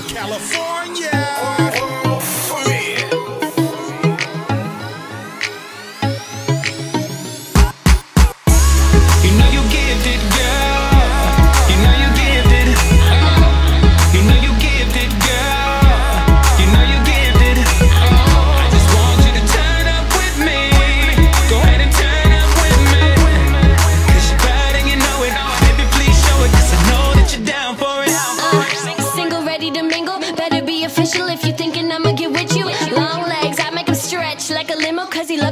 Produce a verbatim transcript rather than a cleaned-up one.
Southern California. Cause he loves